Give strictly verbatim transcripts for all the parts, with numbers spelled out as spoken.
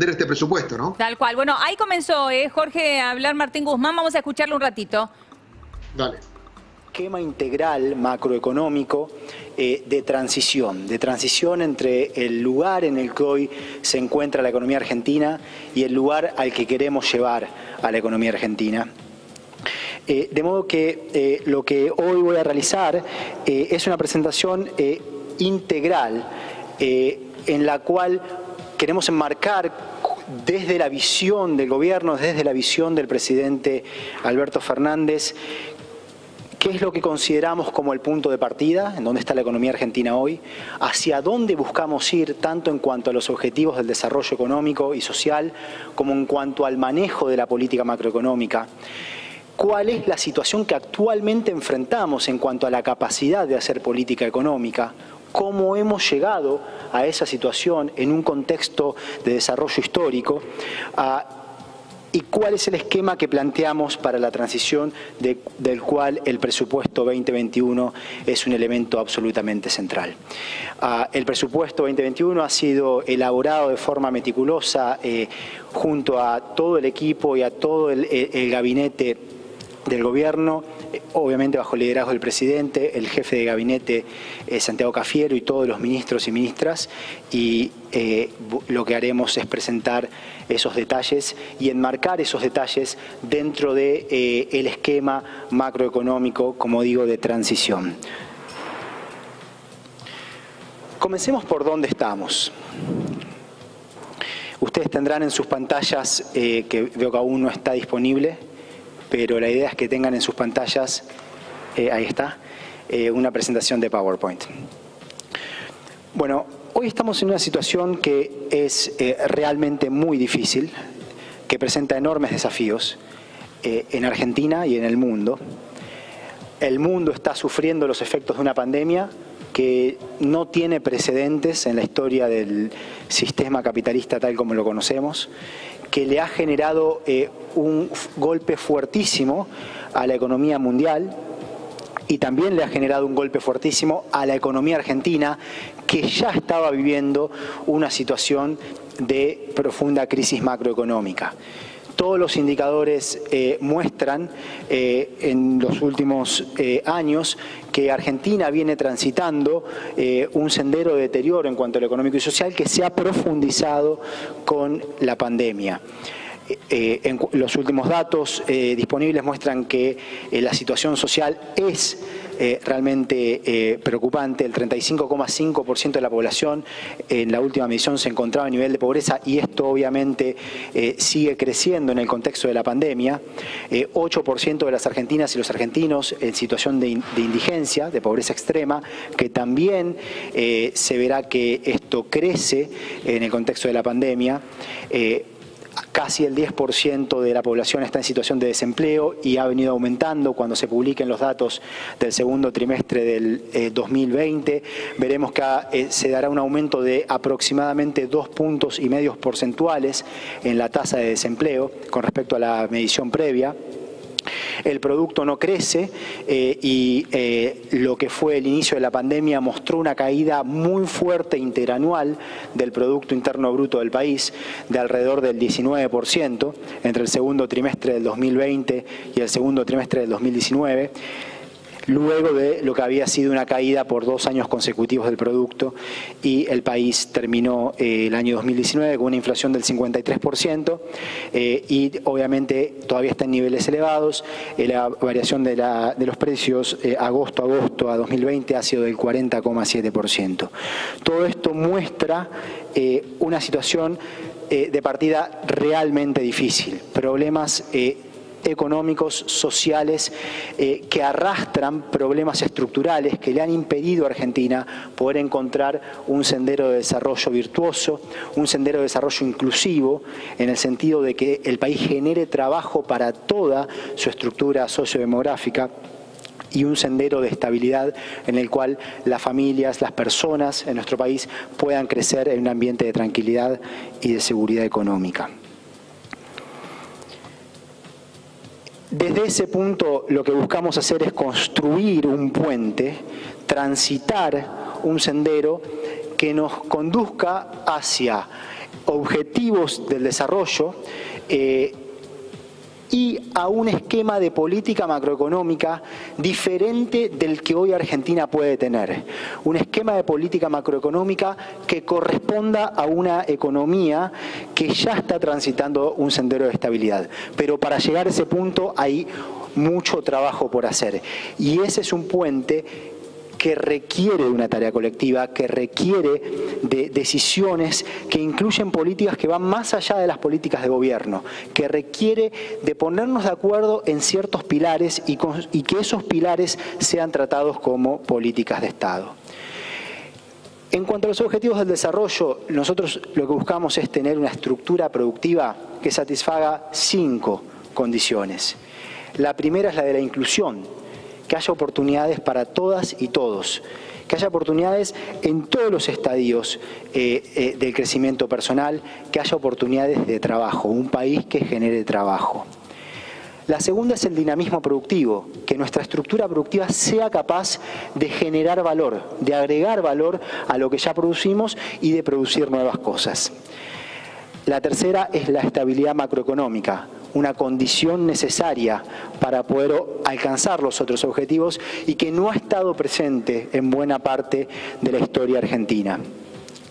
este presupuesto, ¿no? Tal cual. Bueno, ahí comenzó, ¿eh, Jorge, a hablar Martín Guzmán. Vamos a escucharlo un ratito. Dale. Esquema integral macroeconómico eh, de transición, de transición entre el lugar en el que hoy se encuentra la economía argentina y el lugar al que queremos llevar a la economía argentina. Eh, de modo que eh, lo que hoy voy a realizar eh, es una presentación eh, integral eh, en la cual queremos enmarcar desde la visión del gobierno, desde la visión del presidente Alberto Fernández, qué es lo que consideramos como el punto de partida, en dónde está la economía argentina hoy, hacia dónde buscamos ir tanto en cuanto a los objetivos del desarrollo económico y social como en cuanto al manejo de la política macroeconómica. ¿Cuál es la situación que actualmente enfrentamos en cuanto a la capacidad de hacer política económica? Cómo hemos llegado a esa situación en un contexto de desarrollo histórico y cuál es el esquema que planteamos para la transición de, del cual el presupuesto veinte veintiuno es un elemento absolutamente central. El presupuesto veinte veintiuno ha sido elaborado de forma meticulosa eh, junto a todo el equipo y a todo el, el gabinete del gobierno, obviamente bajo el liderazgo del presidente, el jefe de gabinete eh, Santiago Cafiero y todos los ministros y ministras, y eh, lo que haremos es presentar esos detalles y enmarcar esos detalles dentro de eh, el esquema macroeconómico, como digo, de transición. Comencemos por dónde estamos. Ustedes tendrán en sus pantallas, eh, que veo que aún no está disponible, pero la idea es que tengan en sus pantallas, eh, ahí está, eh, una presentación de PowerPoint. Bueno, hoy estamos en una situación que es eh, realmente muy difícil, que presenta enormes desafíos eh, en Argentina y en el mundo. El mundo está sufriendo los efectos de una pandemia que no tiene precedentes en la historia del sistema capitalista tal como lo conocemos, que le ha generado eh, un golpe fuertísimo a la economía mundial y también le ha generado un golpe fuertísimo a la economía argentina, que ya estaba viviendo una situación de profunda crisis macroeconómica. Todos los indicadores eh, muestran eh, en los últimos eh, años que Argentina viene transitando eh, un sendero de deterioro en cuanto a lo económico y social que se ha profundizado con la pandemia. Eh, en, los últimos datos eh, disponibles muestran que eh, la situación social es eh, realmente eh, preocupante. El treinta y cinco coma cinco por ciento de la población eh, en la última medición se encontraba en nivel de pobreza, y esto obviamente eh, sigue creciendo en el contexto de la pandemia. Eh, ocho por ciento de las argentinas y los argentinos en situación de, in, de indigencia, de pobreza extrema, que también eh, se verá que esto crece en el contexto de la pandemia. Eh, Casi el diez por ciento de la población está en situación de desempleo y ha venido aumentando. Cuando se publiquen los datos del segundo trimestre del eh, dos mil veinte, veremos que eh, se dará un aumento de aproximadamente dos puntos y medio porcentuales en la tasa de desempleo con respecto a la medición previa. El producto no crece eh, y eh, lo que fue el inicio de la pandemia mostró una caída muy fuerte interanual del Producto Interno Bruto del país, de alrededor del diecinueve por ciento entre el segundo trimestre del dos mil veinte y el segundo trimestre del dos mil diecinueve, luego de lo que había sido una caída por dos años consecutivos del producto, y el país terminó eh, el año dos mil diecinueve con una inflación del cincuenta y tres por ciento eh, y obviamente todavía está en niveles elevados. Eh, la variación de, la, de los precios eh, agosto a agosto a dos mil veinte ha sido del cuarenta coma siete por ciento. Todo esto muestra eh, una situación eh, de partida realmente difícil, problemas eh, económicos, sociales, eh, que arrastran problemas estructurales que le han impedido a Argentina poder encontrar un sendero de desarrollo virtuoso, un sendero de desarrollo inclusivo, en el sentido de que el país genere trabajo para toda su estructura sociodemográfica, y un sendero de estabilidad en el cual las familias, las personas en nuestro país puedan crecer en un ambiente de tranquilidad y de seguridad económica. Desde ese punto lo que buscamos hacer es construir un puente, transitar un sendero que nos conduzca hacia objetivos del desarrollo eh, y a un esquema de política macroeconómica diferente del que hoy Argentina puede tener. Un esquema de política macroeconómica que corresponda a una economía que ya está transitando un sendero de estabilidad. Pero para llegar a ese punto hay mucho trabajo por hacer. Y ese es un puente que requiere de una tarea colectiva, que requiere de decisiones que incluyen políticas que van más allá de las políticas de gobierno, que requiere de ponernos de acuerdo en ciertos pilares y, con, y que esos pilares sean tratados como políticas de Estado. En cuanto a los objetivos del desarrollo, nosotros lo que buscamos es tener una estructura productiva que satisfaga cinco condiciones. La primera es la de la inclusión. Que haya oportunidades para todas y todos, que haya oportunidades en todos los estadios eh, eh, del crecimiento personal, que haya oportunidades de trabajo, un país que genere trabajo. La segunda es el dinamismo productivo, que nuestra estructura productiva sea capaz de generar valor, de agregar valor a lo que ya producimos y de producir nuevas cosas. La tercera es la estabilidad macroeconómica, una condición necesaria para poder alcanzar los otros objetivos y que no ha estado presente en buena parte de la historia argentina.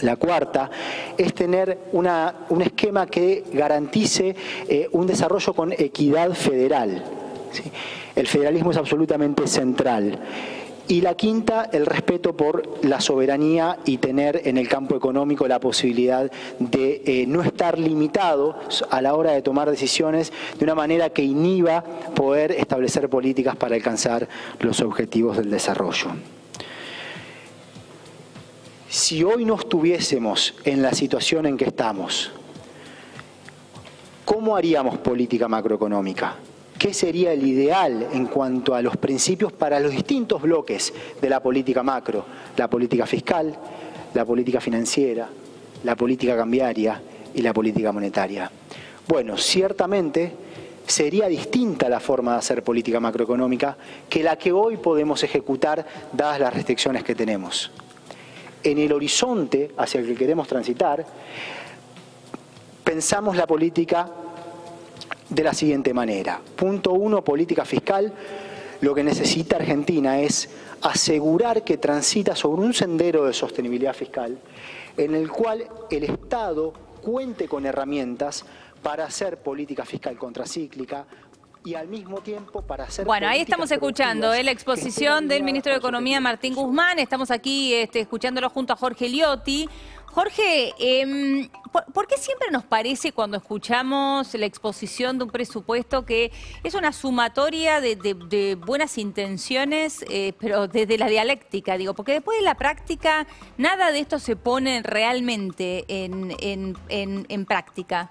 La cuarta es tener una, un esquema que garantice eh, un desarrollo con equidad federal, ¿sí? El federalismo es absolutamente central. Y la quinta, el respeto por la soberanía y tener en el campo económico la posibilidad de eh, no estar limitados a la hora de tomar decisiones de una manera que inhiba poder establecer políticas para alcanzar los objetivos del desarrollo. Si hoy no estuviésemos en la situación en que estamos, ¿cómo haríamos política macroeconómica? ¿Qué sería el ideal en cuanto a los principios para los distintos bloques de la política macro? La política fiscal, la política financiera, la política cambiaria y la política monetaria. Bueno, ciertamente sería distinta la forma de hacer política macroeconómica que la que hoy podemos ejecutar dadas las restricciones que tenemos. En el horizonte hacia el que queremos transitar, pensamos la política de la siguiente manera. Punto uno, política fiscal. Lo que necesita Argentina es asegurar que transita sobre un sendero de sostenibilidad fiscal en el cual el Estado cuente con herramientas para hacer política fiscal contracíclica y al mismo tiempo para hacer... Bueno, ahí estamos escuchando ¿eh? la exposición del ministro de Economía, Martín Guzmán. Estamos aquí este, escuchándolo junto a Jorge Liotti. Jorge, eh, ¿por, ¿por qué siempre nos parece cuando escuchamos la exposición de un presupuesto que es una sumatoria de, de, de buenas intenciones, eh, pero desde la dialéctica, digo, porque después de la práctica nada de esto se pone realmente en, en, en, en práctica?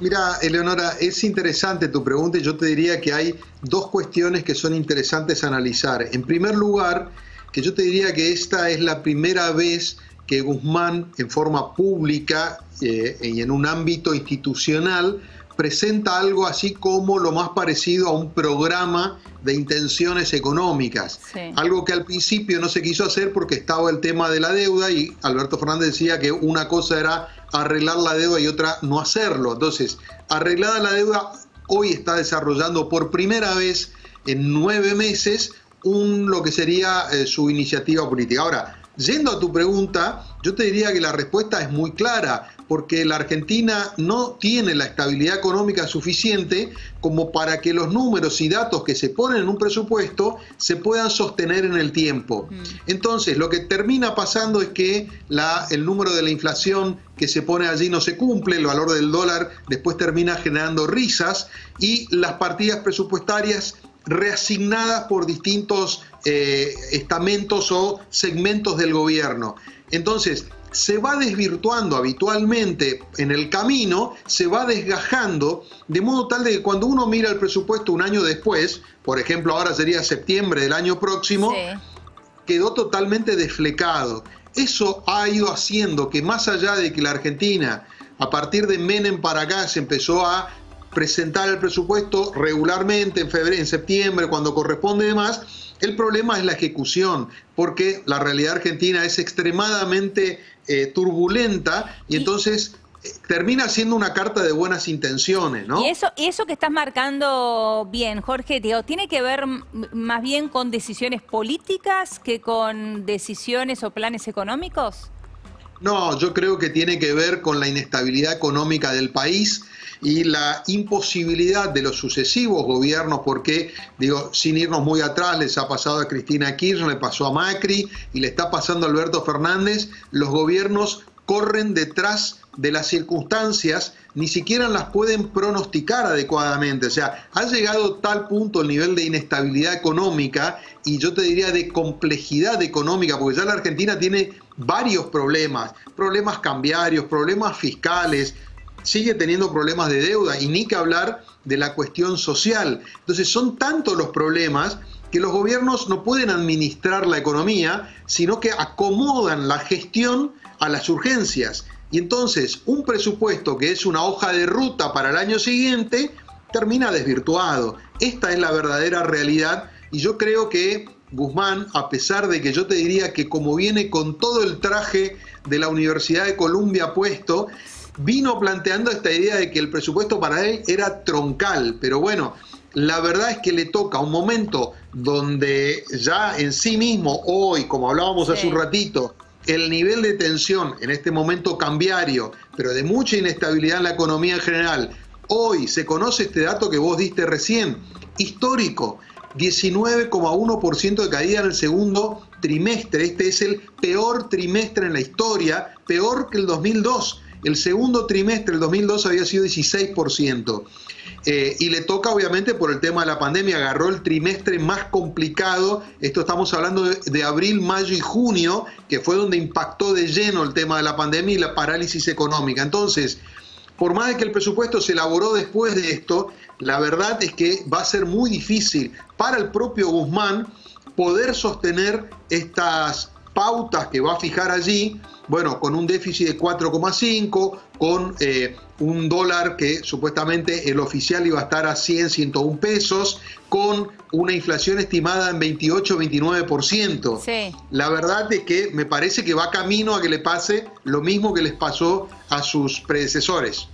Mira, Eleonora, es interesante tu pregunta y yo te diría que hay dos cuestiones que son interesantes a analizar. En primer lugar, que yo te diría que esta es la primera vez que Guzmán, en forma pública eh, y en un ámbito institucional, presenta algo así como lo más parecido a un programa de intenciones económicas. Sí. Algo que al principio no se quiso hacer porque estaba el tema de la deuda y Alberto Fernández decía que una cosa era arreglar la deuda y otra no hacerlo. Entonces, arreglada la deuda, hoy está desarrollando por primera vez en nueve meses un, lo que sería eh, su iniciativa política. Ahora, yendo a tu pregunta, yo te diría que la respuesta es muy clara, porque la Argentina no tiene la estabilidad económica suficiente como para que los números y datos que se ponen en un presupuesto se puedan sostener en el tiempo. Entonces, lo que termina pasando es que la, el número de la inflación que se pone allí no se cumple, el valor del dólar después termina generando risas y las partidas presupuestarias reasignadas por distintos eh, estamentos o segmentos del gobierno. Entonces, se va desvirtuando habitualmente en el camino, se va desgajando, de modo tal de que cuando uno mira el presupuesto un año después, por ejemplo, ahora sería septiembre del año próximo, sí, quedó totalmente desflecado. Eso ha ido haciendo que más allá de que la Argentina, a partir de Menem para acá, se empezó a presentar el presupuesto regularmente en febrero, en septiembre, cuando corresponde y demás. El problema es la ejecución, porque la realidad argentina es extremadamente eh, turbulenta y entonces termina siendo una carta de buenas intenciones, ¿no? Y eso, y eso que estás marcando bien, Jorge, tío, tiene que ver más bien con decisiones políticas que con decisiones o planes económicos. No, yo creo que tiene que ver con la inestabilidad económica del país y la imposibilidad de los sucesivos gobiernos, porque, digo, sin irnos muy atrás, les ha pasado a Cristina Kirchner, le pasó a Macri y le está pasando a Alberto Fernández. Los gobiernos corren detrás de las circunstancias, ni siquiera las pueden pronosticar adecuadamente. O sea, ha llegado tal punto el nivel de inestabilidad económica y yo te diría de complejidad económica, porque ya la Argentina tiene varios problemas, problemas cambiarios, problemas fiscales, sigue teniendo problemas de deuda y ni que hablar de la cuestión social. Entonces son tantos los problemas que los gobiernos no pueden administrar la economía, sino que acomodan la gestión a las urgencias. Y entonces un presupuesto que es una hoja de ruta para el año siguiente termina desvirtuado. Esta es la verdadera realidad y yo creo que Guzmán, a pesar de que yo te diría que como viene con todo el traje de la Universidad de Columbia puesto, vino planteando esta idea de que el presupuesto para él era troncal, pero bueno, la verdad es que le toca un momento donde ya en sí mismo, hoy, como hablábamos sí. hace un ratito, el nivel de tensión en este momento cambiario, pero de mucha inestabilidad en la economía en general. Hoy se conoce este dato que vos diste recién, histórico, diecinueve coma uno por ciento de caída en el segundo trimestre. Este es el peor trimestre en la historia, peor que el dos mil dos. El segundo trimestre del dos mil dos había sido dieciséis por ciento. Eh, y le toca, obviamente, por el tema de la pandemia, agarró el trimestre más complicado. Esto estamos hablando de, de abril, mayo y junio, que fue donde impactó de lleno el tema de la pandemia y la parálisis económica. Entonces, por más de que el presupuesto se elaboró después de esto, la verdad es que va a ser muy difícil para el propio Guzmán poder sostener estas pautas que va a fijar allí, bueno, con un déficit de cuatro coma cinco, con eh, un dólar que supuestamente el oficial iba a estar a cien, ciento uno pesos, con una inflación estimada en veintiocho, veintinueve por ciento. Sí. La verdad es que me parece que va camino a que le pase lo mismo que les pasó a sus predecesores.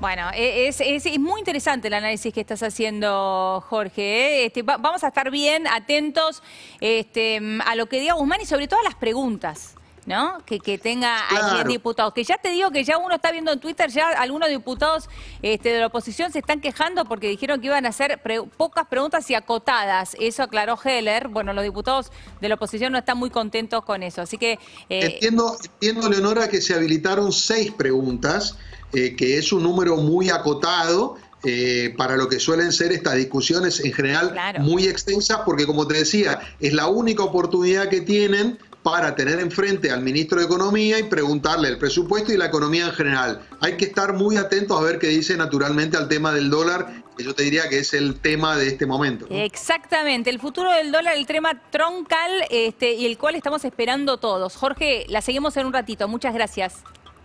Bueno, es, es, es muy interesante el análisis que estás haciendo, Jorge. Este, va, vamos a estar bien atentos este, a lo que diga Guzmán y sobre todo a las preguntas, ¿no? Que, que tenga claro. Allí en diputados. Que ya te digo que ya uno está viendo en Twitter, ya algunos diputados este, de la oposición se están quejando porque dijeron que iban a hacer pre pocas preguntas y acotadas. Eso aclaró Heller. Bueno, los diputados de la oposición no están muy contentos con eso. Así que eh... entiendo, entiendo, Eleonora, que se habilitaron seis preguntas. Eh, que es un número muy acotado eh, para lo que suelen ser estas discusiones en general claro. muy extensas, porque como te decía, es la única oportunidad que tienen para tener enfrente al ministro de Economía y preguntarle el presupuesto y la economía en general. Hay que estar muy atentos a ver qué dice naturalmente al tema del dólar, que yo te diría que es el tema de este momento, ¿no? Exactamente, el futuro del dólar, el tema troncal este, y el cual estamos esperando todos. Jorge, la seguimos en un ratito. Muchas gracias.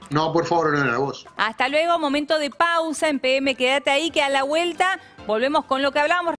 No, por favor, no, no, vos. Hasta luego, momento de pausa en P M, quédate ahí que a la vuelta volvemos con lo que hablábamos.